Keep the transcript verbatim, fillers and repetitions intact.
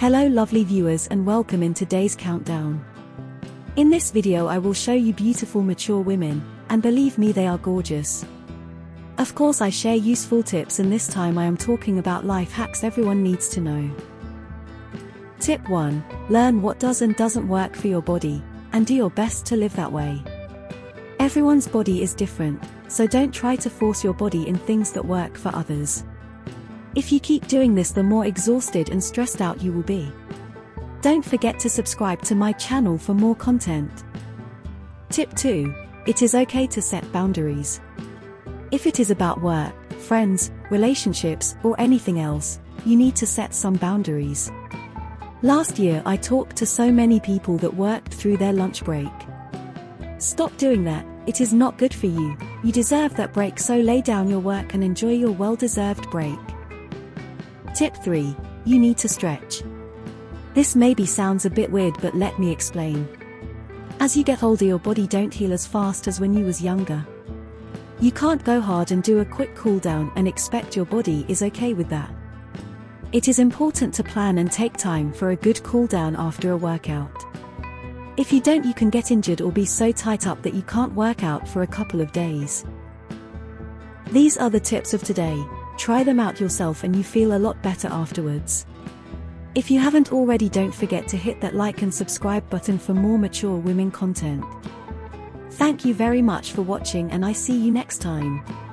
Hello lovely viewers and welcome in today's countdown. In this video I will show you beautiful mature women, and believe me they are gorgeous. Of course I share useful tips and this time I am talking about life hacks everyone needs to know. Tip one. Learn what does and doesn't work for your body, and do your best to live that way. Everyone's body is different, so don't try to force your body in things that work for others. If you keep doing this, the more exhausted and stressed out you will be. Don't forget to subscribe to my channel for more content. Tip two. It is okay to set boundaries. If it is about work, friends, relationships, or anything else, you need to set some boundaries. Last year I talked to so many people that worked through their lunch break. Stop doing that, it is not good for you, you deserve that break, so lay down your work and enjoy your well-deserved break. Tip three. You need to stretch. This maybe sounds a bit weird, but let me explain. As you get older your body don't heal as fast as when you was younger. You can't go hard and do a quick cool down and expect your body is okay with that. It is important to plan and take time for a good cool down after a workout. If you don't you can get injured or be so tight up that you can't work out for a couple of days. These are the tips of today. Try them out yourself and you feel a lot better afterwards. If you haven't already, don't forget to hit that like and subscribe button for more mature women content. Thank you very much for watching and I see you next time.